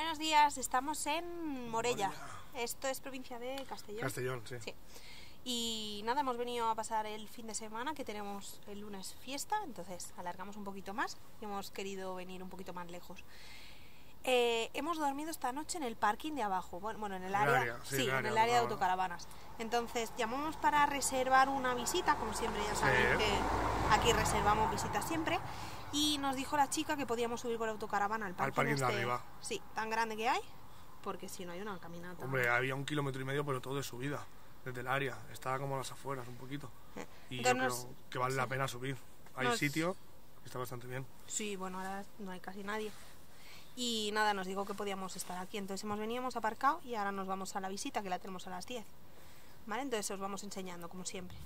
Buenos días, estamos en Morella. Esto es provincia de Castellón. Castellón, sí. Sí. Y nada, hemos venido a pasar el fin de semana, que tenemos el lunes fiesta, entonces alargamos un poquito más y hemos querido venir un poquito más lejos. Hemos dormido esta noche en el parking de abajo, bueno, en el área, sí, en el área de autocaravanas. Entonces llamamos para reservar una visita, como siempre, ya sabéis que aquí reservamos visitas siempre. Y nos dijo la chica que podíamos subir con la autocaravana al parking, de arriba. Sí, tan grande que hay, porque si no hay una caminata. Hombre, había 1,5 kilómetros, pero todo de subida, desde el área. Estaba como a las afueras un poquito. Y entonces, yo creo que vale la pena subir. Hay sitio, está bastante bien. Sí, bueno, ahora no hay casi nadie. Y nada, nos dijo que podíamos estar aquí. Entonces hemos venido, hemos aparcado y ahora nos vamos a la visita, que la tenemos a las 10. ¿Vale? Entonces os vamos enseñando, como siempre.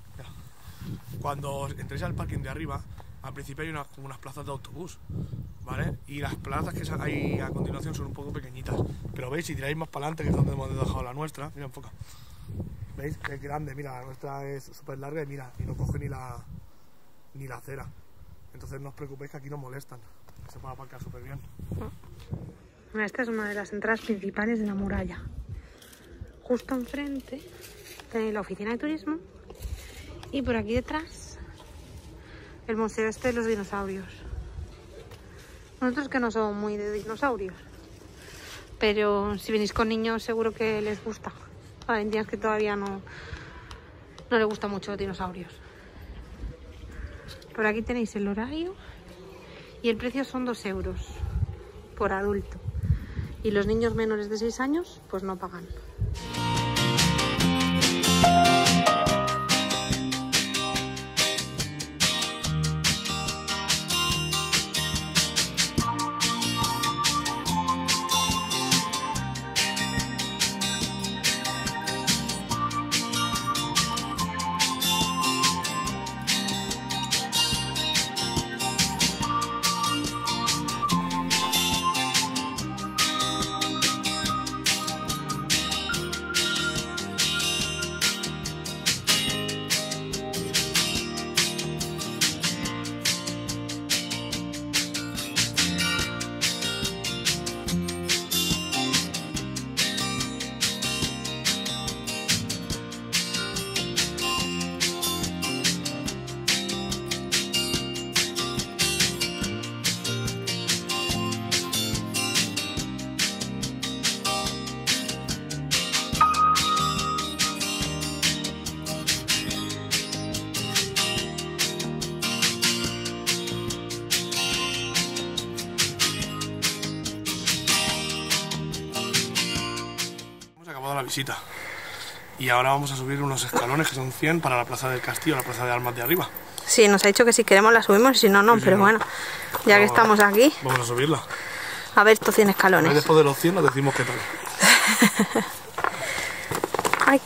Cuando entréis al parking de arriba, al principio hay unas plazas de autobús, ¿vale? Y las plazas que hay a continuación son un poco pequeñitas. Pero veis, si tiráis más para adelante, que es donde hemos dejado la nuestra. Mira, enfoca. ¿Veis? Es grande, mira, la nuestra es súper larga y mira, y no coge ni la acera. Entonces no os preocupéis, que aquí no molestan. Se puede aparcar súper bien. Esta es una de las entradas principales de la muralla. Justo enfrente tenéis la oficina de turismo y por aquí detrás el museo este de los dinosaurios. Nosotros que no somos muy de dinosaurios, pero si venís con niños seguro que les gusta. A Valentina es que todavía no le gusta mucho los dinosaurios. Por aquí tenéis el horario y el precio son 2 euros por adulto. Y los niños menores de 6 años pues no pagan. Visita. Y ahora vamos a subir unos escalones que son 100 para la plaza del castillo, la plaza de armas de arriba. Sí, nos ha dicho que si queremos la subimos y si no, no, sí, pero bueno, ya que estamos aquí, vamos a subirla. A ver estos 100 escalones. A ver, después de los 100 nos decimos qué tal. Ay.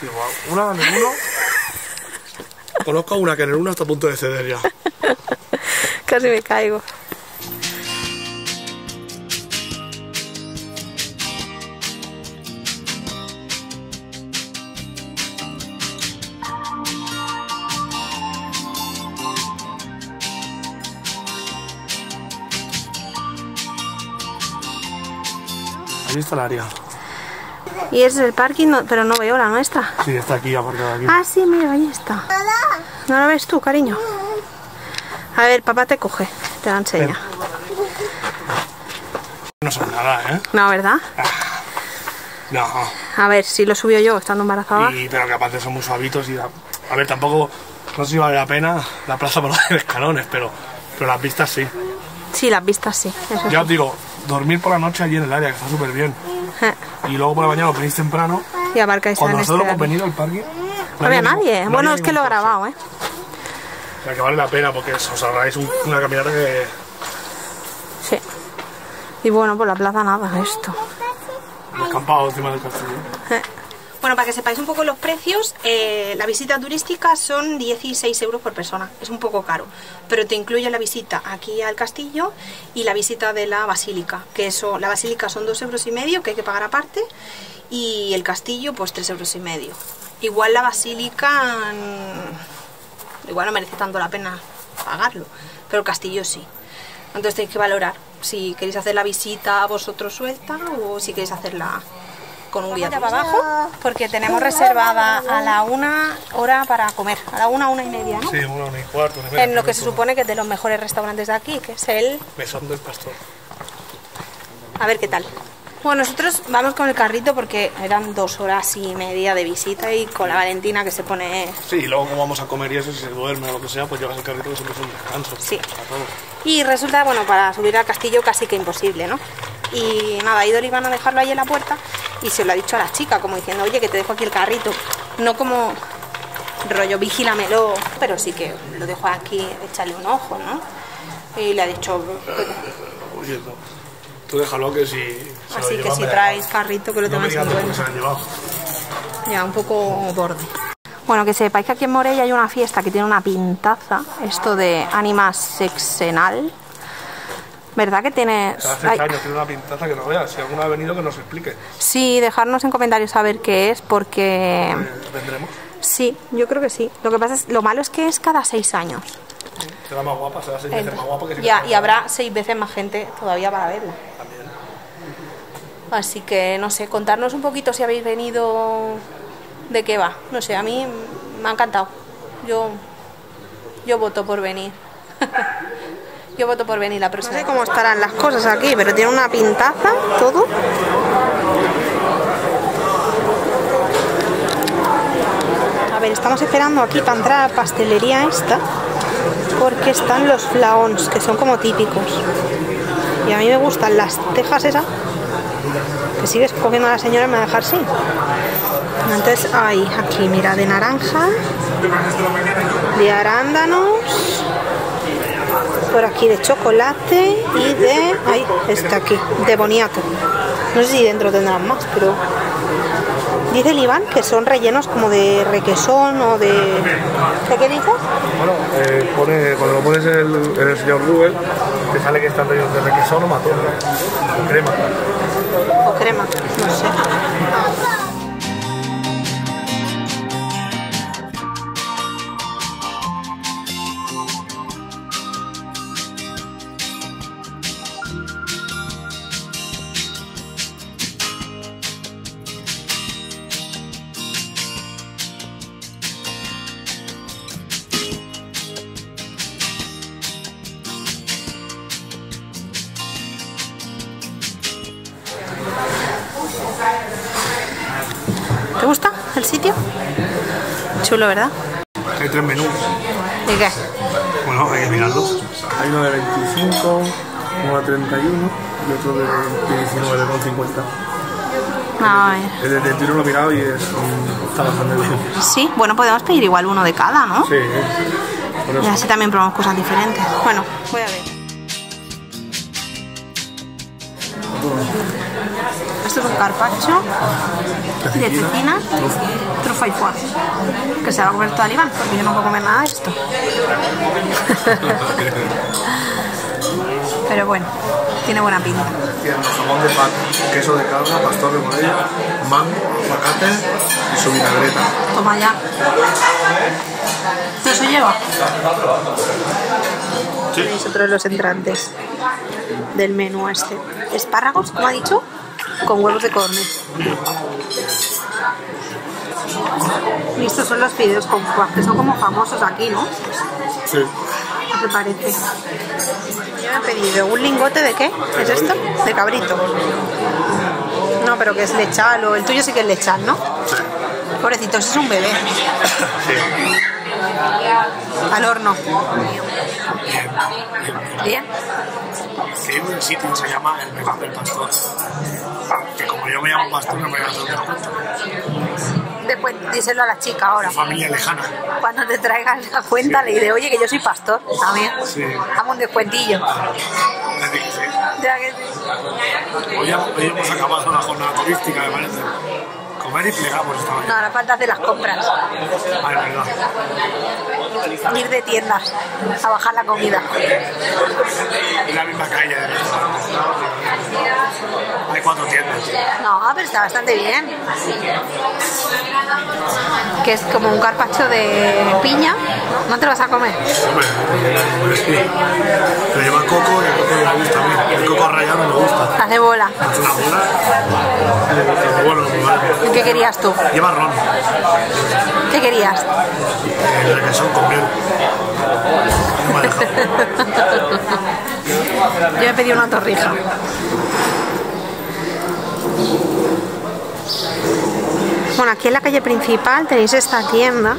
Sí, wow. Una en uno. Conozco a una que en el uno está a punto de ceder ya. Casi me caigo. Está el área. Y es el parking, pero no veo la nuestra. Sí, está aquí, aparcada aquí. Ah, sí, mira, ahí está. ¿No la ves tú, cariño? A ver, papá te coge, te la enseña. No son nada, ¿eh? No, ¿verdad? No. A ver, si lo subió yo, estando embarazada. Sí, pero que aparte son muy suavitos y... A ver, tampoco... No sé si vale la pena la plaza por los escalones, pero las vistas sí. Sí, las vistas sí. Eso ya sí. Os digo... Dormir por la noche allí en el área, que está súper bien. Y luego por la mañana os venís temprano. Y aparcáis. Cuando nosotros hemos venido al parking, no había nadie. Bueno, es que lo he grabado, ¿eh? O sea, que vale la pena porque os ahorráis una caminata que... Sí. Y bueno, por la plaza nada, esto. Los campados encima del castillo. Bueno, para que sepáis un poco los precios, la visita turística son 16 euros por persona, es un poco caro, pero te incluye la visita aquí al castillo y la visita de la basílica, que eso, la basílica son 2,5 euros que hay que pagar aparte, y el castillo pues 3,5 euros. Igual la basílica, igual no merece tanto la pena pagarlo, pero el castillo sí, entonces tenéis que valorar si queréis hacer la visita vosotros suelta o si queréis hacerla con un guía para abajo, porque tenemos reservada a la 1 hora para comer, a la 1, 1:30, ¿no? Sí, 1, 1:15. En lo que se supone que es de los mejores restaurantes de aquí, que es el Mesón del Pastor. A ver qué tal. Bueno, nosotros vamos con el carrito porque eran 2 horas y media de visita y con la Valentina que se pone... Sí, y luego como vamos a comer y eso, si se duerme o lo que sea, pues llevas el carrito que siempre es un descanso. Sí. Para todos. Y resulta, bueno, para subir al castillo casi que imposible, ¿no? Y nada, ha ido el Iván a dejarlo ahí en la puerta y se lo ha dicho a la chica, como diciendo, oye, que te dejo aquí el carrito. No como rollo, vigílamelo, pero sí que lo dejo aquí, échale un ojo, ¿no? Y le ha dicho... Oye, no. Tú déjalo que si... Así que si traes carrito que lo tengáis en cuenta. Ya, un poco borde. Bueno, que sepáis que aquí en Morella hay una fiesta que tiene una pintaza. Esto de ánima sexenal. ¿Verdad que tiene...? Hace 3 años tiene una pintaza que no veas. Si alguno ha venido que nos explique. Sí, dejarnos en comentarios saber qué es porque... ¿Vendremos? Sí, yo creo que sí. Lo que pasa es... Lo malo es que es cada 6 años. Será más guapa, será 6 veces más guapa que si ya, y habrá 6 veces más gente todavía para verla. También. Así que, no sé, contarnos un poquito si habéis venido, de qué va. No sé, a mí me ha encantado. Yo voto por venir. Yo voto por venir la próxima. No sé cómo estarán las cosas aquí, pero tiene una pintaza, todo. A ver, estamos esperando aquí para entrar a la pastelería esta. Porque están los flaons, que son como típicos. Y a mí me gustan las tejas esas. Que sigues cogiendo a la señora y me va a dejar sin. Entonces, hay aquí, mira, de naranja, de arándanos, por aquí de chocolate y de... Ay, está aquí, de boniato. No sé si dentro tendrán más, pero... Dice el Iván que son rellenos como de requesón o de... ¿Qué dices? Bueno, cuando lo pones en el señor Google, te sale que están rellenos de requesón o matón, o crema. O crema, no sé. ¿Te gusta el sitio? Chulo, ¿verdad? Hay 3 menús. ¿Y qué? Bueno, hay que mirarlos. Hay uno de 25, uno de 31 y otro de 19,50. Ah, el de 31 lo he mirado y está bastante bien. Sí, bueno, podemos pedir igual uno de cada, ¿no? Sí. Y así también probamos cosas diferentes. Bueno, voy a ver. Esto es un carpaccio de cecina, trufa y foie, que se va a comer todo el Iván, porque yo no puedo comer nada de esto. Pero bueno, tiene buena pinta. Tiene jamón de pato, queso de cabra, pastor de Morella, mango, aguacate y su vinagreta. Toma ya. ¿Eso se lleva? Sí. Nosotros los entrantes del menú este. Espárragos, como ha dicho, con huevos de codorniz. Y estos son los fideos con cuaj, que son como famosos aquí, ¿no? Sí. ¿Qué te parece? Yo me he pedido un lingote de qué, ¿es esto? De cabrito. No, pero que es lechal, o el tuyo sí que es lechal, ¿no? Sí. Pobrecito, ese es un bebé. Sí. Al horno. Bien. Sí, un sitio que se llama el Mesón del Pastor. Que como yo me llamo Pastor, no me voy a hacer otra cuenta. Después díselo a la chica ahora. La familia lejana. Cuando te traigan la cuenta, sí. Le diré, oye, que yo soy pastor también. Sí. Dame un descuentillo. Desde que sí. Ya que sí. Hoy hemos acabado una jornada turística, me parece. Comer y plegamos esta mañana. No, ahora faltas de las compras. Ah, es verdad. Ir de tiendas a bajar la comida. Y la misma calle de restaurantes. Hay 4 tiendas. No, pero está bastante bien. Que es como un carpaccio de piña. ¿No te lo vas a comer? Hombre, pues sí. Pero lleva coco y el coco me gusta a mí. El coco rallado me gusta. Hace bola. Hace una bola. Bueno, vale. ¿Qué querías tú? Lleva ron. ¿Qué querías? El requesón con miel. Yo he pedido una torrija. Bueno, aquí en la calle principal tenéis esta tienda,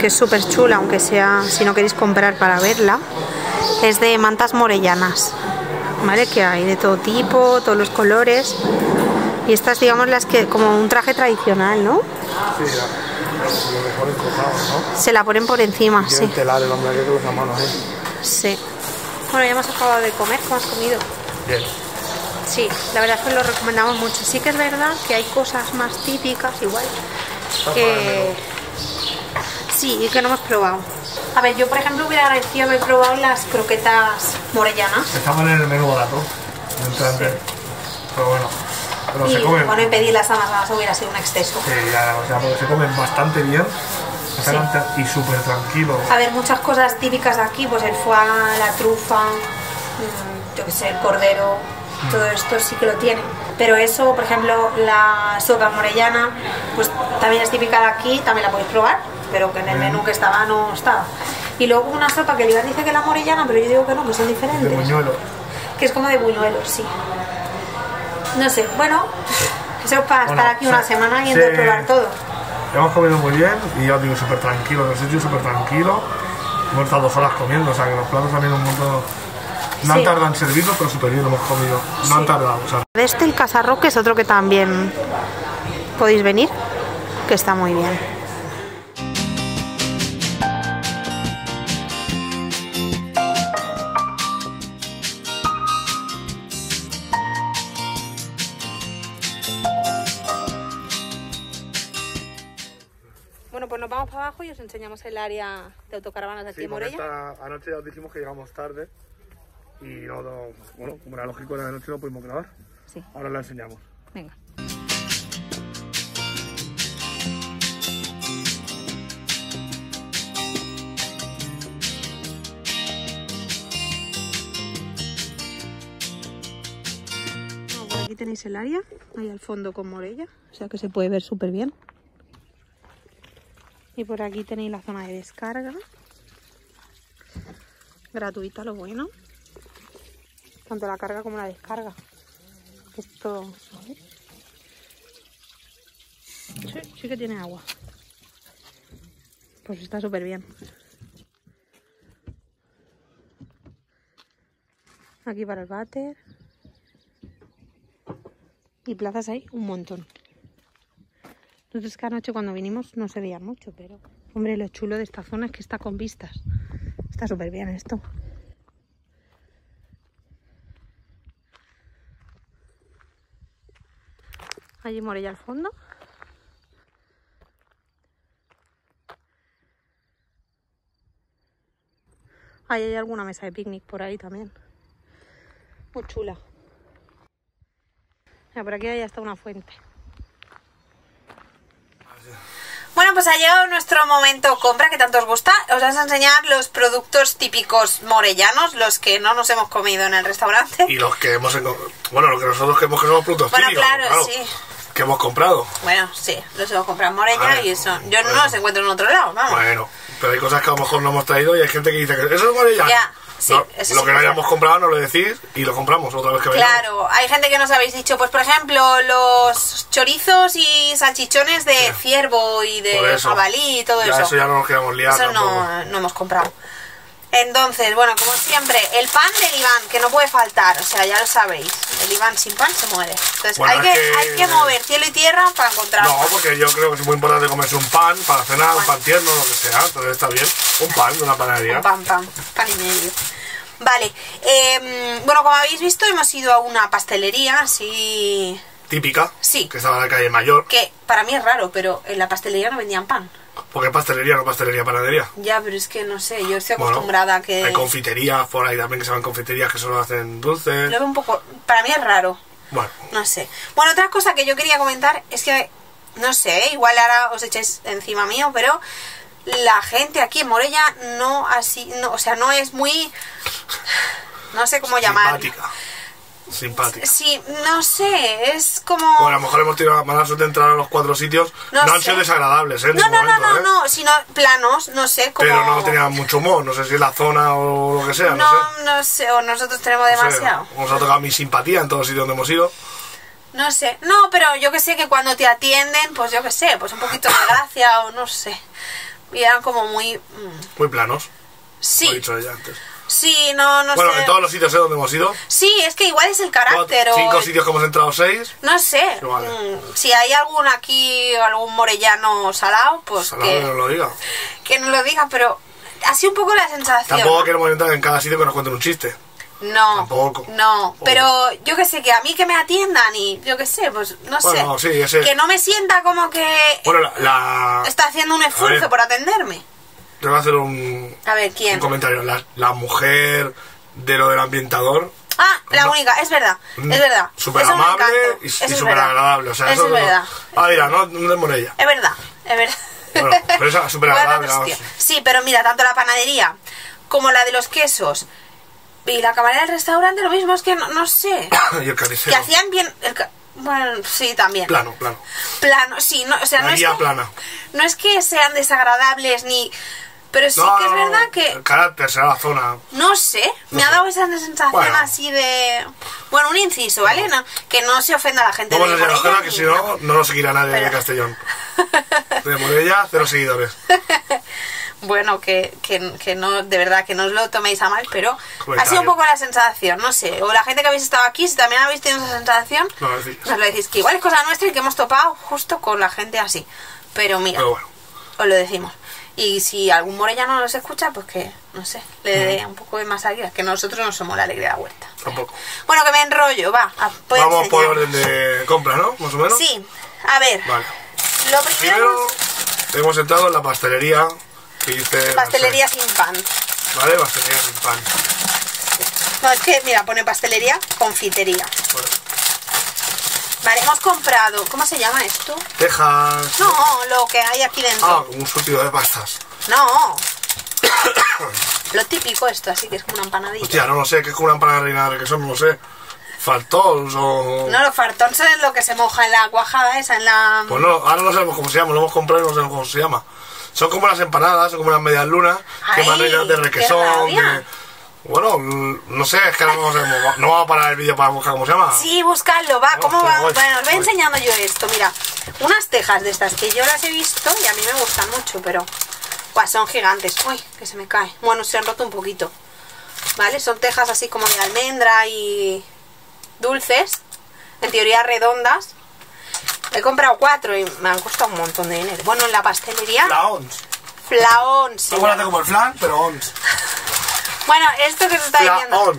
que es súper chula, aunque sea, si no queréis comprar para verla, es de mantas morellanas, ¿vale? Que hay de todo tipo, todos los colores, y estas, digamos, las que, como un traje tradicional, ¿no? Sí, ¿no? Se la ponen por encima, sí. Sí. Bueno, ya hemos acabado de comer. ¿Cómo has comido? Bien. Sí, la verdad es que lo recomendamos mucho. Sí que es verdad que hay cosas más típicas, igual, que... Sí, y que no hemos probado. A ver, yo por ejemplo hubiera agradecido haber probado las croquetas morellanas. Estaban en el menú barato, sí. Pero bueno, pero se comen... Bueno, y pedirlas amasadas hubiera sido un exceso. Sí, ya, o sea, porque se comen bastante bien. Sí. Y súper tranquilo. A ver, muchas cosas típicas de aquí, pues el foie, la trufa, yo qué sé, el cordero, todo esto sí que lo tienen. Pero eso, por ejemplo, la sopa morellana, pues también es típica de aquí, también la podéis probar, pero que en el menú que estaba no estaba. Y luego una sopa que Iván dice que es la morellana, pero yo digo que no, que son diferentes. De buñuelo. Que es como de buñuelos, sí. No sé, bueno, eso es para estar aquí una semana y entonces probar todo. Hemos comido muy bien y ya os digo, súper tranquilo, en el sitio súper tranquilo. Hemos estado 2 horas comiendo, o sea que los platos también un montón. No han tardado en servirlo, pero súper bien hemos comido. No han tardado, o sea. De este, el Casarroque, es otro que también podéis venir, que está muy bien. Abajo y os enseñamos el área de autocaravanas de aquí en Morella. Anoche ya os dijimos que llegamos tarde y no, bueno, como era lógico, era de noche, no pudimos grabar. Sí. Ahora la enseñamos. Venga. Bueno, por aquí tenéis el área, ahí al fondo con Morella, o sea que se puede ver súper bien. Y por aquí tenéis la zona de descarga, gratuita, lo bueno, tanto la carga como la descarga. Esto, sí, sí que tiene agua, pues está súper bien. Aquí para el váter y plazas hay un montón. Nosotros que anoche cuando vinimos no se veía mucho, pero... Hombre, lo chulo de esta zona es que está con vistas. Está súper bien esto. Allí Morella al fondo. Ahí hay alguna mesa de picnic por ahí también. Muy chula. Mira, por aquí hay hasta una fuente. Bueno, pues ha llegado nuestro momento compra que tanto os gusta. Os vamos a enseñar los productos típicos morellanos, los que no nos hemos comido en el restaurante. Y los que hemos... Bueno, los que nosotros creemos que somos productos típicos. Bueno, claro, sí. Que hemos comprado. Bueno, sí, los hemos comprado en Morella y son... Yo no los encuentro en otro lado, vamos. Bueno, pero hay cosas que a lo mejor no hemos traído y hay gente que dice que eso es morellano. Ya. Sí, no, eso lo que no hayamos comprado no lo decís y lo compramos otra vez que vayamos. Claro, hay gente que nos habéis dicho, pues por ejemplo, los chorizos y salchichones de ciervo y de jabalí y todo eso. Eso ya no nos quedamos liados. Eso no hemos comprado. Entonces, bueno, como siempre, el pan del Iván, que no puede faltar, o sea, ya lo sabéis. El Iván sin pan se muere. Entonces bueno, hay que mover cielo y tierra para encontrar. No, porque yo creo que es muy importante comerse un pan para cenar, un pan tierno, lo que sea, entonces está bien. Un pan de una panadería. Un pan y medio. Vale, bueno, como habéis visto, hemos ido a una pastelería así... Típica, sí, que estaba en la calle Mayor. Que para mí es raro, pero en la pastelería no vendían pan. Porque pastelería, no pastelería, panadería. Ya, pero es que no sé, yo estoy acostumbrada a que... Hay confiterías por ahí también que se van confiterías que solo hacen dulces. Lo veo un poco... Para mí es raro. Bueno. No sé. Bueno, otra cosa que yo quería comentar es que, no sé, igual ahora os echéis encima mío, pero la gente aquí en Morella no así, no, o sea, no es muy, no sé cómo llamarlo. Simpática. Sí, no sé, es como... O a lo mejor hemos tirado mala suerte de entrar a los cuatro sitios. No, no han sido desagradables, ¿eh? No, no, momento, no, no, sino planos, no sé, como... Pero no tenían mucho humor, no sé si es la zona o lo que sea, no sé. No, no sé, o nosotros tenemos demasiado. Nos ha tocado mi simpatía en todos los sitios donde hemos ido. No sé, no, pero yo que sé, que cuando te atienden, pues yo que sé, pues un poquito de gracia o no sé. Y eran como muy... Muy planos. Sí. Lo he dicho ella antes. Sí, no, no bueno, sé. Bueno, en todos los sitios es donde hemos ido. Sí, es que igual es el carácter. Cinco sitios que hemos entrado, 6. No sé. Sí, vale. Si hay algún aquí, algún morellano salado, pues salado que no lo diga. Que no lo diga, pero así un poco la sensación. Tampoco queremos entrar en cada sitio que nos cuenten un chiste. No. Tampoco. No, pero yo que sé, que a mí que me atiendan y yo que sé, pues no bueno, sé. Sí, ese... Que no me sienta como que... Bueno, está haciendo un esfuerzo por atenderme. Te voy a hacer un comentario. La mujer de lo del ambientador. Ah, la única, es verdad. Es verdad. Súper amable y súper agradable. O sea, eso es verdad. Ah, mira, no es Morella. Es verdad, es verdad. Bueno, pero esa es súper agradable. Bueno, sí, pero mira, tanto la panadería como la de los quesos y la camarera del restaurante, lo mismo, es que no sé. Y el carnicero. Que hacían bien. Bueno, sí, también. Plano. Plano, sí. No, o sea, no es que, plana. No es que sean desagradables ni... Pero sí que es verdad que... El carácter será la zona... No sé, me ha dado esa sensación así de... Bueno, un inciso, ¿vale? No, que no se ofenda a la gente de Morella. Vamos a hacer que si no, no nos seguirá nadie de Castellón. De Morella, 0 seguidores. Bueno, que no, de verdad, que no os lo toméis a mal, pero ha sido un poco la sensación, no sé. O la gente que habéis estado aquí, si también habéis tenido esa sensación, nos lo decís. Que igual es cosa nuestra y que hemos topado justo con la gente así. Pero mira, pero bueno, os lo decimos. Y si algún morellano nos escucha, pues que, no sé, le dé un poco de más alegría. Que nosotros no somos la alegría de la huerta. Tampoco. Bueno, que me enrollo, va. Vamos por orden de compra, ¿no? Más o menos. Sí, a ver. Vale. Lo primero hemos entrado en la pastelería que dice... Pastelería sin pan. Vale, pastelería sin pan. No, es que, mira, pone pastelería, confitería. Vale. Vale, hemos comprado... ¿Cómo se llama esto? Tejas. No, lo que hay aquí dentro. Ah, un surtido de pastas. No. Lo típico esto, así que es como una empanadilla. Hostia, no lo sé, que es como una empanadilla de requesón, no lo sé. Faltons o... No, los faltons es lo que se moja en la cuajada esa, en la... Pues no, ahora no sabemos cómo se llama, lo hemos comprado y no sabemos cómo se llama. Son como las empanadas, son como las medias lunas. Ay, que van rellenas de requesón, que... Bueno, no sé, es que no vamos a, parar el vídeo para buscar cómo se llama. Sí, buscarlo, va, ¿cómo va? Bueno, os voy enseñando yo esto, mira. Unas tejas de estas que yo las he visto y a mí me gustan mucho, pero... Uah, son gigantes. Uy, que se me cae. Bueno, se han roto un poquito. ¿Vale? Son tejas así como de almendra y... dulces. En teoría redondas. He comprado 4 y me han costado un montón de dinero. Bueno, en la pastelería... Flaons. Flaons. No guardate como el flan, pero ons. Bueno, esto que se está diciendo.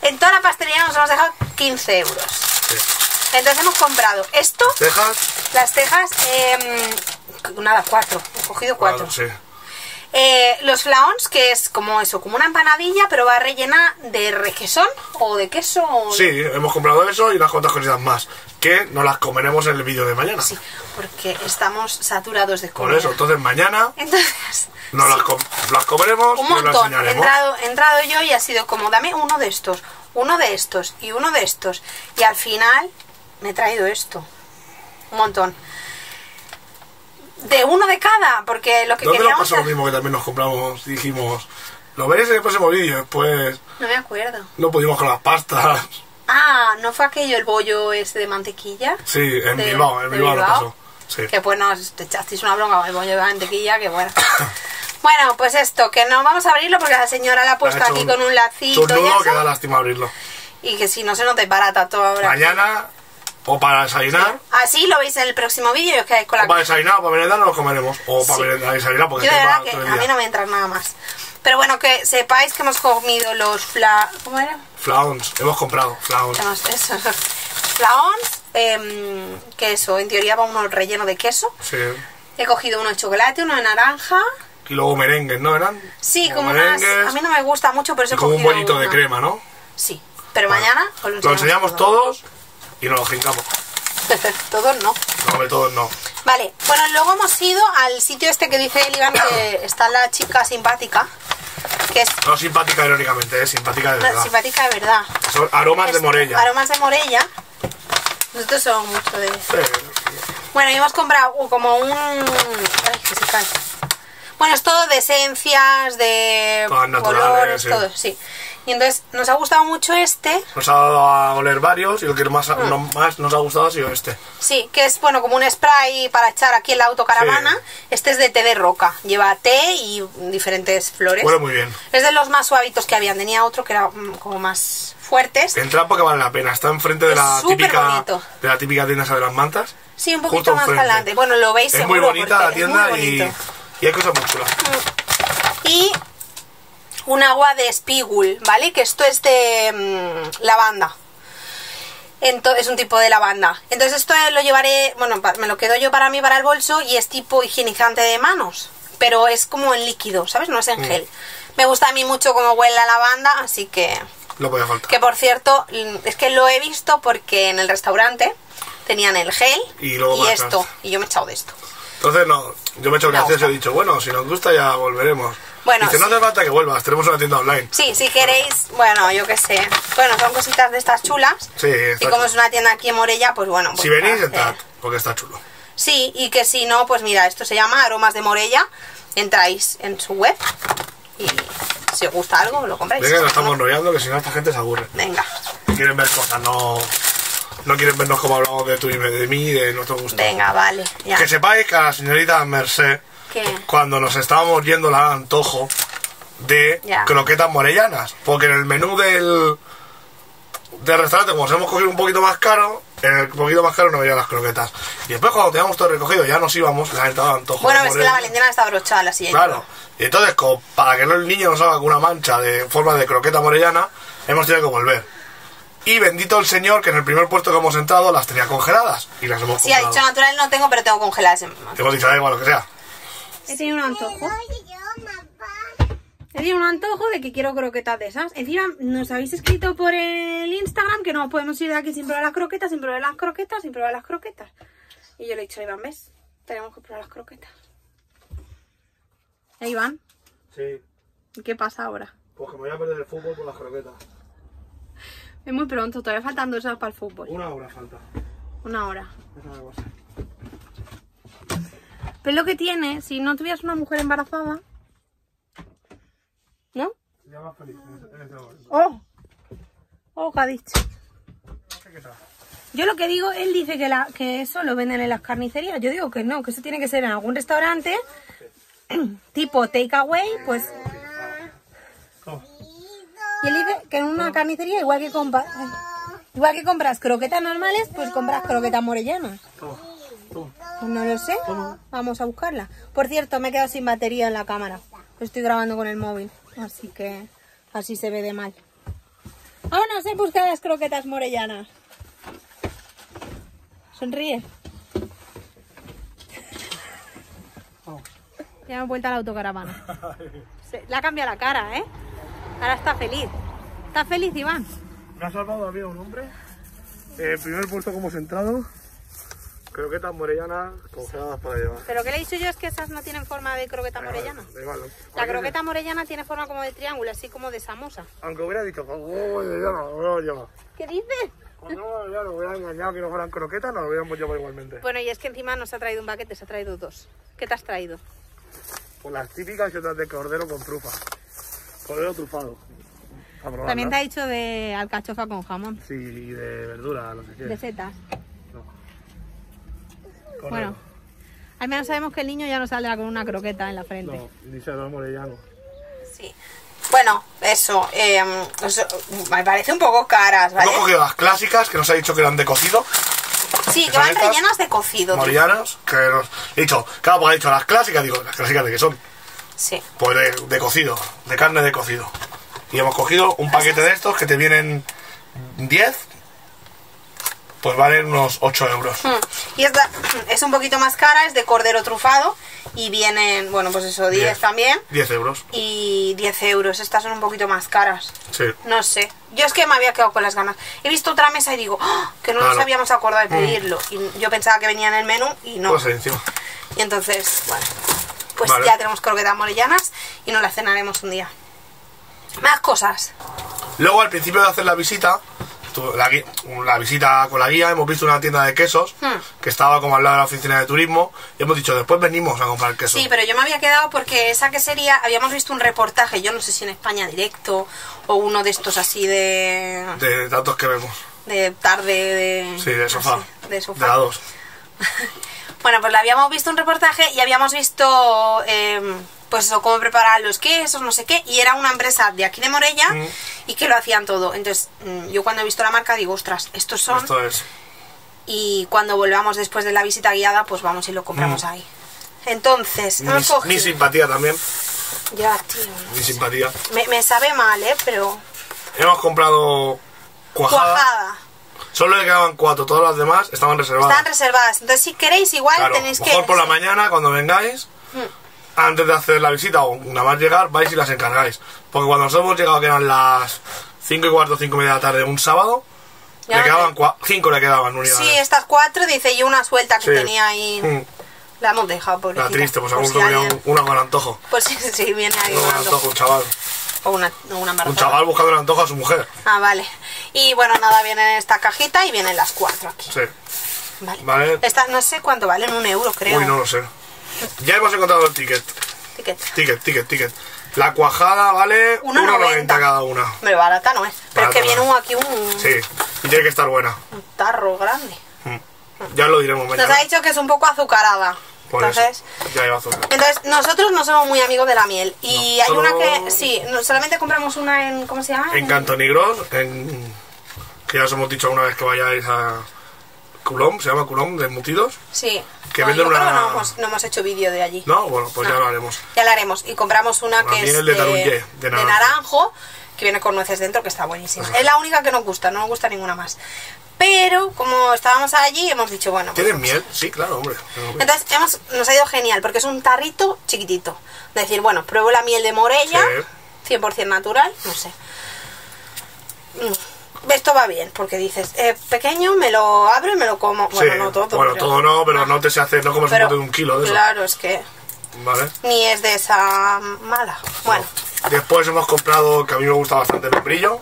En toda la pastelería nos hemos dejado 15 euros. Sí. Entonces hemos comprado esto. ¿Tejas? Las tejas, nada, 4. He cogido 4. Sí. Los flaons, que es como eso, como una empanadilla, pero va rellena de requesón o de queso. O... Sí, hemos comprado eso y unas cuantas cositas más, que nos las comeremos en el vídeo de mañana. Sí, porque estamos saturados de comer. Por eso, entonces mañana nos las comeremos y nos las enseñaremos. He entrado yo y ha sido como, dame uno de estos y uno de estos. Y al final me he traído esto. Un montón. De uno de cada, porque lo que queríamos... ¿No te pasó lo mismo que también nos compramos? Dijimos, lo veréis en el próximo vídeo, después... No me acuerdo. No pudimos con las pastas. Ah, ¿no fue aquello el bollo ese de mantequilla? Sí, en Bilbao lo pasó. Sí. Que pues nos echasteis una bronca con el bollo de mantequilla, que bueno. Bueno, pues esto, que no vamos a abrirlo porque la señora la ha puesto aquí con un lacito y eso. Que da lástima abrirlo. Y que si no se nos desbarata todo ahora. Mañana... O para desayunar. Sí. Así lo veis en el próximo vídeo y os quedáis con la... O para desayunar, o para merendar no los comeremos. O para desayunar porque... Yo de verdad que a mí no me entra nada más. Pero bueno, que sepáis que hemos comido los ¿Cómo era? Flaons. Hemos comprado flaons. Eso. Flaons, queso. En teoría va uno relleno de queso. Sí. He cogido uno de chocolate, uno de naranja... Y luego merengues, ¿no eran? Sí, como unas... A mí no me gusta mucho, pero eso he cogido como un bollito de crema, ¿no? Sí. Pero mañana... Os lo enseñamos todos... y nos lo jengamos. Todos no. No, todos no. Vale, bueno, luego hemos ido al sitio este que dice el Iván que está la chica simpática. Que es... No simpática irónicamente, es simpática de verdad. No, simpática de verdad. Son aromas de Morella. Aromas de Morella. Nosotros somos mucho de... Bueno, y hemos comprado como un... Ay, que se cae. Bueno, es todo de esencias, de colores, sí. Todo, sí. Y entonces nos ha gustado mucho este. Nos ha dado a oler varios y lo que más, más nos ha gustado ha sido este. Sí, que es bueno como un spray para echar aquí en la autocaravana. Sí. Este es de té de roca. Lleva té y diferentes flores. Huele muy bien. Es de los más suavitos que habían. Tenía otro que era como más fuertes. En trampa que vale la pena. Está enfrente de la típica tienda de las mantas. Sí, un poquito más adelante. Bueno, lo veis. Es muy bonita la tienda y hay cosas muy chulas. Y... un agua de espígul, ¿vale? Que esto es de lavanda. Entonces, es un tipo de lavanda. Entonces esto lo llevaré, bueno, me lo quedo yo para mí, para el bolso, y es tipo higienizante de manos. Pero es como en líquido, ¿sabes? No es en gel. Me gusta a mí mucho cómo huele la lavanda, así que... No podía faltar. Que por cierto, es que lo he visto porque en el restaurante tenían el gel y, esto. Y yo me he echado de esto. Entonces no, yo me he hecho gracias y he dicho, bueno, si nos gusta ya volveremos. Bueno, dice, no hace falta que vuelvas, tenemos una tienda online. Sí, si queréis, bueno, yo qué sé. Bueno, son cositas de estas chulas. Sí, y como es una tienda aquí en Morella, pues bueno. Pues si venís, entrad, porque está chulo. Sí, y que si no, pues mira, esto se llama Aromas de Morella. Entráis en su web y si os gusta algo, lo compráis. Venga, nos estamos enrollando, que si no esta gente se aburre. Venga. Quieren ver cosas, no... No quieren vernos como hablamos de tú y de mí, de nuestro gusto. Venga, vale. Ya. Que sepáis que a la señorita Merced, ¿qué? Cuando nos estábamos yendo la antojo de croquetas morellanas. Porque en el menú del restaurante, como os hemos cogido un poquito más caro, en el poquito más caro no venían las croquetas. Y después cuando teníamos todo recogido, ya nos íbamos, la gente daba antojo. Bueno, es que la Valentina está brochada la siguiente. Claro. Y entonces, como para que el niño no salga con una mancha de forma de croqueta morellana, hemos tenido que volver. Y bendito el señor que en el primer puesto que hemos entrado las tenía congeladas. Y las hemos congelado. Sí, ha dicho natural no tengo, pero tengo congeladas. Te hemos dicho, da igual lo que sea. He tenido un antojo. He tenido un antojo de que quiero croquetas de esas. Encima nos habéis escrito por el Instagram que no podemos ir de aquí sin probar las croquetas, sin probar las croquetas, sin probar las croquetas. Y yo le he dicho a Iván, ¿ves? Tenemos que probar las croquetas. ¿Eh, Iván? Sí. ¿Y qué pasa ahora? Pues que me voy a perder el fútbol por las croquetas. Es muy pronto, todavía faltan 2 horas para el fútbol. 1 hora falta. 1 hora. Pero lo que tiene, si no tuvieras una mujer embarazada... ¿No? Ya vas feliz. ¡Oh! ¡Oh, qué ha dicho! Yo lo que digo, él dice que eso lo venden en las carnicerías. Yo digo que no, que eso tiene que ser en algún restaurante, tipo takeaway, pues... Y él dice que en una carnicería, igual que compras croquetas normales, pues compras croquetas morellanas. Pues no lo sé, vamos a buscarla. Por cierto, me he quedado sin batería en la cámara. Estoy grabando con el móvil, así que así se ve de mal. Vámonos a buscar las croquetas morellanas. Sonríe. Ya hemos vuelto a la autocaravana. La ha cambiado la cara, ¿eh? Ahora está feliz. ¿Estás feliz, Iván? Me ha salvado la vida un hombre. Primer puesto como sentado. Croquetas morellanas congeladas para llevar. Pero lo que le he dicho yo es que esas no tienen forma de croqueta morellana. Vale. La croqueta morellana tiene forma como de triángulo, así como de samosa. Aunque hubiera dicho, no. ¿Qué dices? No, ya nos hubieran engañado que no fueran croquetas, nos lo hubiéramos llevado igualmente. Bueno, y es que encima nos ha traído un paquete, se ha traído 2. ¿Qué te has traído? Pues las típicas y otras de cordero con trufa. Cordero trufado. También te ha dicho de alcachofa con jamón. Sí, y de verdura, lo que quieras. De setas. No. Bueno, al menos sabemos que el niño ya no saldrá con una croqueta en la frente. No, ni se lo morellano. Sí. Bueno, eso, me parece un poco caras, ¿vale? Hemos cogido las clásicas que nos ha dicho que eran de cocido. Sí, que van rellenas de cocido. Morellanas, que nos... He dicho, claro, porque ha dicho las clásicas, digo, ¿las clásicas de qué son? Sí. Pues de cocido, de carne de cocido. Y hemos cogido un paquete de estos que te vienen 10 pues valen unos 8 euros. Y esta es un poquito más cara, es de cordero trufado y vienen, bueno, pues eso, 10 también. 10 euros. Y 10 euros, estas son un poquito más caras. Sí. No sé, yo es que me había quedado con las ganas. He visto otra mesa y digo, ¡oh!, que no nos habíamos acordado de pedirlo. Y yo pensaba que venía en el menú y no. Pues ahí encima. Y entonces, bueno, pues ya tenemos croquetas morellanas y nos las cenaremos un día. Más cosas. Luego, al principio de hacer la visita, la visita con la guía, hemos visto una tienda de quesos que estaba como al lado de la oficina de turismo y hemos dicho, después venimos a comprar queso. Sí, pero yo me había quedado porque esa quesería, habíamos visto un reportaje, yo no sé si en España Directo o uno de estos así de... de tantos que vemos. De tarde, de... Sí, de sofá. Así, de sofá. De la 2. Bueno, pues le habíamos visto un reportaje y habíamos visto... pues eso, cómo preparar los quesos, no sé qué, y era una empresa de aquí de Morella y que lo hacían todo. Entonces yo cuando he visto la marca digo, ostras, estos son. Esto es. Y cuando volvamos después de la visita guiada, pues vamos y lo compramos ahí. Entonces, hemos cogido. Mi simpatía también. Ya, tío. Mi simpatía. Me sabe mal, pero. Hemos comprado cuajada. Solo le quedaban 4, todas las demás estaban reservadas. Están reservadas. Entonces si queréis igual tenéis que. Mejor por la mañana cuando vengáis. Antes de hacer la visita o nada más llegar, vais y las encargáis. Porque cuando nosotros hemos llegado, que eran las 5 y cuarto, 5 y media de la tarde, un sábado, ya le quedaban 5 le quedaban unidades. Sí, estas 4, dice, y una suelta que tenía ahí. La hemos dejado, pobrecita. La triste, pues algún una con antojo. Pues sí, sí, viene ahí. Una con antojo, un chaval. O una embarazada. Un chaval buscando el antojo a su mujer. Ah, vale. Y bueno, nada, viene en esta cajita y vienen las 4 aquí. Sí. Vale. Estas no sé cuánto valen, 1 euro, creo. Uy, no lo sé. Ya hemos encontrado el ticket. Ticket. La cuajada vale 1,90 cada una. Pero barata no es. Pero es que viene aquí un... Sí, y tiene que estar buena. Un tarro grande. Ya lo diremos mañana. Nos ha dicho que es un poco azucarada. Entonces, ya lleva azúcar. Entonces, nosotros no somos muy amigos de la miel. Y hay una que... Sí, solamente compramos una en... ¿Cómo se llama? En Cantonigros. Que ya os hemos dicho una vez que vayáis a... Coulomb, se llama Coulomb, de embutidos. Sí. Que venden una... no hemos hecho vídeo de allí. No, bueno, pues ya lo haremos. Ya lo haremos. Y compramos una que es de naranjo, que viene con nueces dentro, que está buenísima. Es la única que nos gusta, no nos gusta ninguna más. Pero, como estábamos allí, hemos dicho, bueno... Pues, ¿tienes miel? Sí, claro, hombre. Entonces, nos ha ido genial, porque es un tarrito chiquitito. Es decir, bueno, pruebo la miel de Morella, 100% natural, no sé. Esto va bien, porque dices, pequeño, me lo abro y me lo como. Bueno, no todo. Bueno, todo no, pero no te se hace, no comes un bote de 1 kilo de eso. Claro, es que... Vale. Ni es de esa mala. Bueno. No. Después hemos comprado, que a mí me gusta bastante, el membrillo.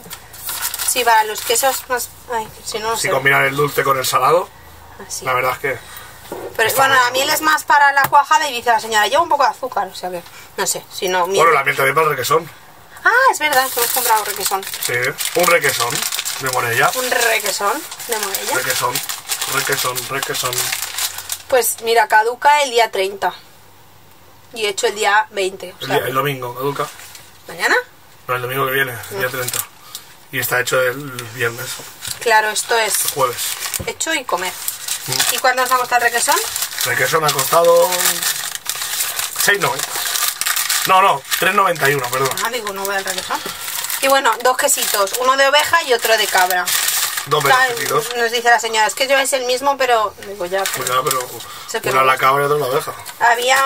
Sí, para los quesos más... Ay, si no, si combinar el dulce con el salado, así. La verdad es que... Pero bueno, la miel es más para la cuajada y dice la señora, lleva un poco de azúcar, o sea que... No sé, si no... Miel. Bueno, la miel también para el requesón. Ah, es verdad, que hemos comprado requesón. Sí, un requesón. De Morella. Un requesón de Morella. Requesón. Pues mira, caduca el día 30. Y hecho el día 20. El domingo, caduca. ¿Mañana? No, el domingo que viene, el día 30. Y está hecho el viernes. Claro, esto es. El jueves. Hecho y comer. ¿Y cuánto nos ha costado el requesón? El requesón ha costado 6,90. No, 3,91, perdón. Ah, digo, no veo el requesón. Y bueno, 2 quesitos, uno de oveja y otro de cabra. 2 quesitos. Nos dice la señora, es que yo es el mismo, pero... Digo, ya, pero una la cabra y otra la oveja. Había...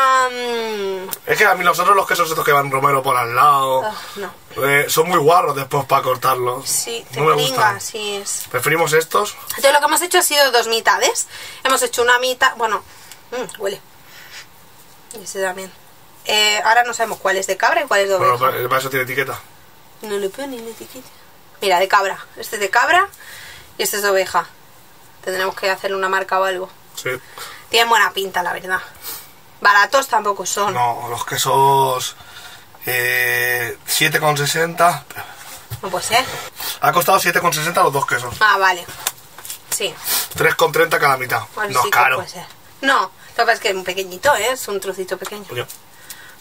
Es que a mí nosotros los quesos estos que van romero por al lado... son muy guarros después para cortarlos. Sí, no me gustan. Sí es. Preferimos estos. Entonces lo que hemos hecho ha sido 2 mitades. Hemos hecho una mitad... Bueno, huele. Y ese también. Ahora no sabemos cuál es de cabra y cuál es de oveja. Bueno, para eso tiene etiqueta. No le pego ni la etiqueta. Mira, de cabra. Este es de cabra y este es de oveja. Tendremos que hacerle una marca o algo. Sí. Tienen buena pinta, la verdad. Baratos tampoco son. No, los quesos... 7,60. No puede ser. Ha costado 7,60 los 2 quesos. Ah, vale. Sí. 3,30 cada mitad. Bueno, no sí es caro. Puede ser. No, lo que pasa es que es un pequeñito, es un trocito pequeño. Oye.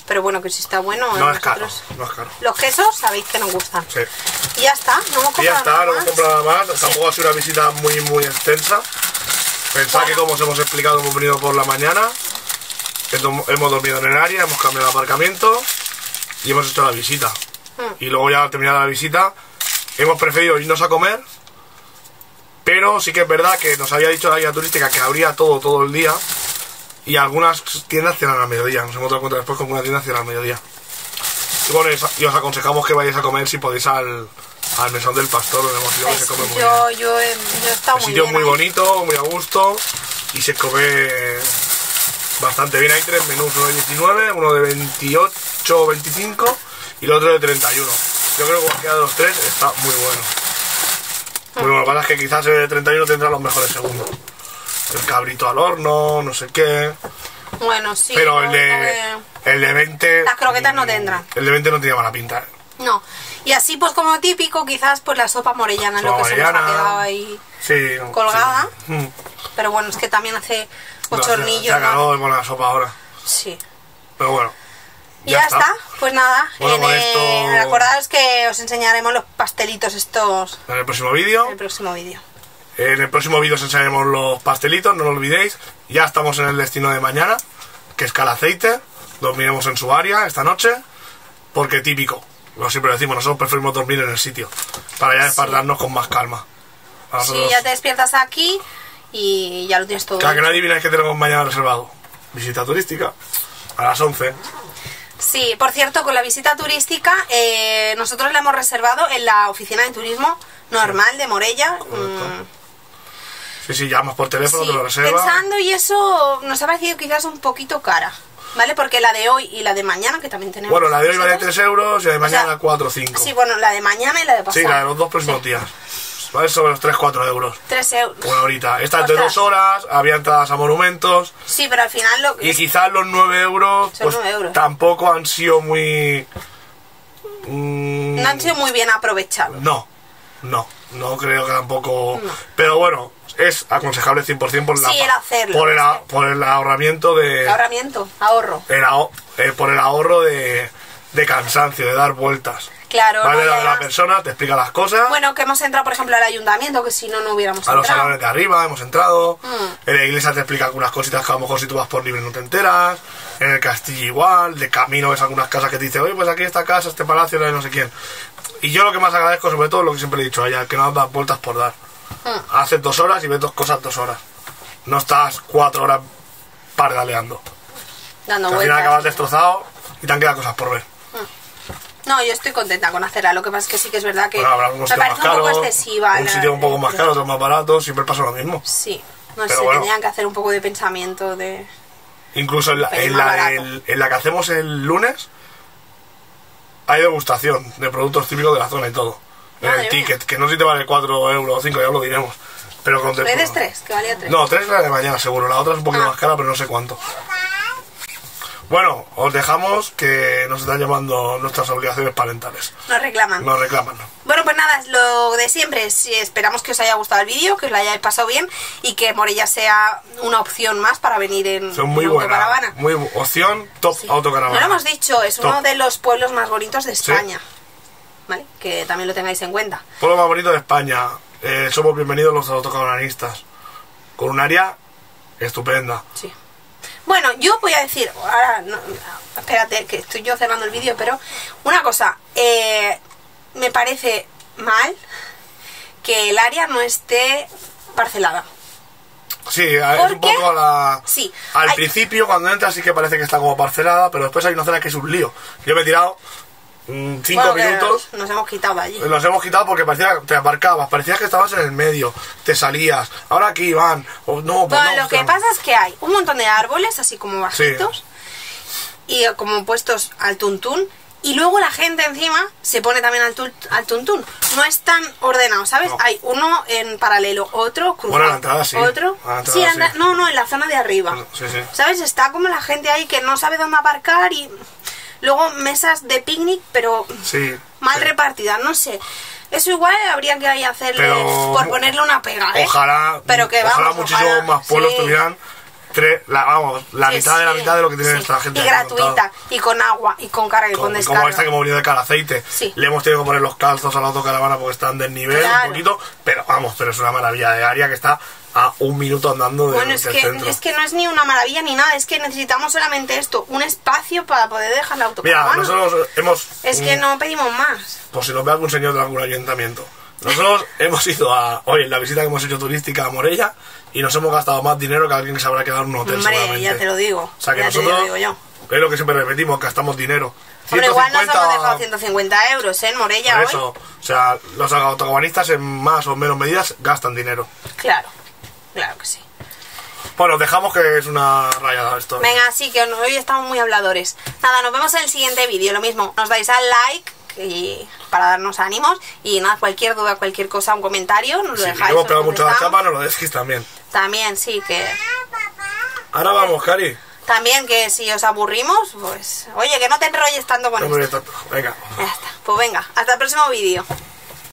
Pero bueno, que si está bueno... No es caro, no es caro. Los quesos sabéis que nos gustan. Sí. Y ya está, no hemos comprado nada más. No hemos comprado nada más. Tampoco ha sido una visita muy, muy extensa. Pensad que como os hemos explicado, hemos venido por la mañana. Hemos dormido en el área, hemos cambiado de aparcamiento. Y hemos hecho la visita. Y luego ya terminada la visita, hemos preferido irnos a comer. Pero sí que es verdad que nos había dicho la guía turística que abría todo el día, y algunas tiendas cierran al mediodía. Nos hemos dado cuenta después que algunas tiendas cierran al mediodía. Y bueno, y os aconsejamos que vayáis a comer si podéis al Mesón del Pastor, donde hemos ido, que se come muy bien. Yo he estado muy bien. El sitio es muy bonito, muy a gusto, y se come bastante bien. Hay tres menús, uno de 19, uno de 28 o 25 y el otro de 31. Yo creo que cualquiera de los tres está muy bueno. Muy bueno, lo que pasa es que quizás el de 31 tendrá los mejores segundos. El cabrito al horno, no sé qué. Bueno, sí. Pero el de 20... Las croquetas no tendrán. El de 20 no tenía mala pinta, ¿eh? No. Y así, pues como típico, quizás pues la sopa morellana, sopa es lo que se nos ha quedado ahí, sí, colgada. Sí. Pero bueno, es que también hace ochornillos. Ya acabó con la sopa ahora. Sí. Pero bueno. Ya está. Pues nada. Bueno, acordaos que os enseñaremos los pastelitos estos en el próximo vídeo. En el próximo vídeo os enseñaremos los pastelitos, no lo olvidéis. Ya estamos en el destino de mañana, que es Calaceite. Dormiremos en su área esta noche, porque típico, lo siempre decimos, nosotros preferimos dormir en el sitio, para ya despertarnos con más calma. Sí, ya te despiertas aquí y ya lo tienes todo. Claro, que no adivináis que tenemos mañana reservado. Visita turística, a las 11. Sí, por cierto, con la visita turística nosotros la hemos reservado en la oficina de turismo normal de Morella. Sí, llamas por teléfono, te lo reservas. Pensando, y eso nos ha parecido quizás un poquito cara, ¿vale? Porque la de hoy y la de mañana, que también tenemos... Bueno, la de hoy vale 3 euros y la de mañana 4 o 5. Sí, bueno, la de mañana y la de pasado. Sí, la de los dos próximos días. Vale, sobre los 3-4 euros. 3 euros. Bueno, ahorita. Esta es de 2 horas, había entradas a monumentos. Sí, pero al final lo que... Y quizás los 9 euros, pues 9 euros tampoco han sido muy... No han sido muy bien aprovechados. No creo que tampoco... No. Pero bueno, es aconsejable 100% por el ahorramiento de... por el ahorro de cansancio, de dar vueltas. Claro. Vale, la persona te explica las cosas. Bueno, que hemos entrado, por ejemplo, al ayuntamiento, que si no, no hubiéramos entrado. A los salones de arriba hemos entrado. En la iglesia te explica algunas cositas que a lo mejor si tú vas por libre no te enteras. En el castillo igual, de camino ves algunas casas que te dicen, oye, pues aquí esta casa, este palacio, no sé quién. Y yo lo que más agradezco, sobre todo, lo que siempre he dicho, allá, que no das vueltas por dar. Haces 2 horas y ves dos cosas 2 horas. No estás 4 horas pardaleando. Dando vueltas. Al final acabas destrozado y te han quedado cosas por ver. No, yo estoy contenta con hacerla, lo que pasa es que sí que es verdad que me parece un poco excesiva. Un sitio un poco más caro, otro más barato, siempre pasa lo mismo. Sí, no sé, tendrían que hacer un poco de pensamiento de... Incluso en la que hacemos el lunes hay degustación de productos típicos de la zona y todo. En el ticket, que no sé si te vale 4 euros o 5, ya lo diremos. Pero con... ¿Tres? Que valía 3. No, 3 es la de mañana seguro, la otra es un poquito más cara, pero no sé cuánto. Bueno, os dejamos, que nos están llamando nuestras obligaciones parentales. Nos reclaman. Bueno, pues nada, lo de siempre. Esperamos que os haya gustado el vídeo, que os lo hayáis pasado bien y que Morella sea una opción más para venir en autocaravana. Muy buena opción, autocaravana. No lo hemos dicho, es uno de los pueblos más bonitos de España. ¿Vale? Que también lo tengáis en cuenta. Pueblo más bonito de España. Somos bienvenidos los autocaravanistas. Con un área estupenda. Sí. Bueno, yo voy a decir, ahora, espérate, que estoy yo cerrando el vídeo, pero una cosa, me parece mal que el área no esté parcelada. Sí, es un poco la... Sí. Al principio, cuando entras, sí que parece que está como parcelada, pero después hay una zona que es un lío. Yo me he tirado 5 minutos... Nos hemos quitado de allí. Nos hemos quitado porque parecía que te aparcabas, parecía que estabas en el medio, te salías, ahora aquí van, lo que pasa es que hay un montón de árboles así como bajitos y como puestos al tuntún, y luego la gente encima se pone también al tuntún. No es tan ordenado, ¿sabes? No. Hay uno en paralelo, otro cruzado. Bueno, a la entrada sí. Otro. A la entrada, sí. No, en la zona de arriba. Sí. ¿Sabes? Está como la gente ahí que no sabe dónde aparcar y... Luego mesas de picnic, pero mal repartidas, no sé. Eso igual habría que hacerle, pero por ponerle una pega, ¿eh? Ojalá, pero que ojalá muchísimos más pueblos tuvieran la mitad de lo que tiene esta gente. Y gratuita, y con agua, y con carga, y con descarga. Como esta que hemos venido de Calaceite. Sí. Le hemos tenido que poner los calzos a la autocaravana porque están del nivel un poquito, pero es una maravilla de área que está a 1 minuto andando de centro. Es que no es ni una maravilla ni nada, es que necesitamos solamente esto, un espacio para poder dejar la autocaravana. Mira, nosotros hemos... Es que no pedimos más. Pues si nos ve algún señor de algún ayuntamiento Nosotros hemos ido a... Oye, la visita que hemos hecho turística a Morella y nos hemos gastado más dinero que alguien que se habrá quedado en un hotel. Hombre, seguramente. Ya te lo digo. O sea que ya nosotros... Te lo digo yo. Es lo que siempre repetimos, gastamos dinero. Hombre, 150, igual nos hemos dejado 150 euros, ¿eh? En Morella hoy. Eso. O sea, los autocabanistas en más o menos medidas gastan dinero. Claro, claro que sí. Bueno, dejamos que es una rayada esto. Venga, sí, que hoy estamos muy habladores. Nada, nos vemos en el siguiente vídeo. Lo mismo, nos dais al like y para darnos ánimos. Y nada, cualquier duda, cualquier cosa, un comentario, nos lo dejáis. Si hemos pegado mucho la chapa, nos lo dejéis también. También, sí, que... Ahora vamos, Cari. También, que si os aburrimos, pues... Oye, que no te enrolles tanto con esto. Venga. Ya está. Pues venga, hasta el próximo vídeo.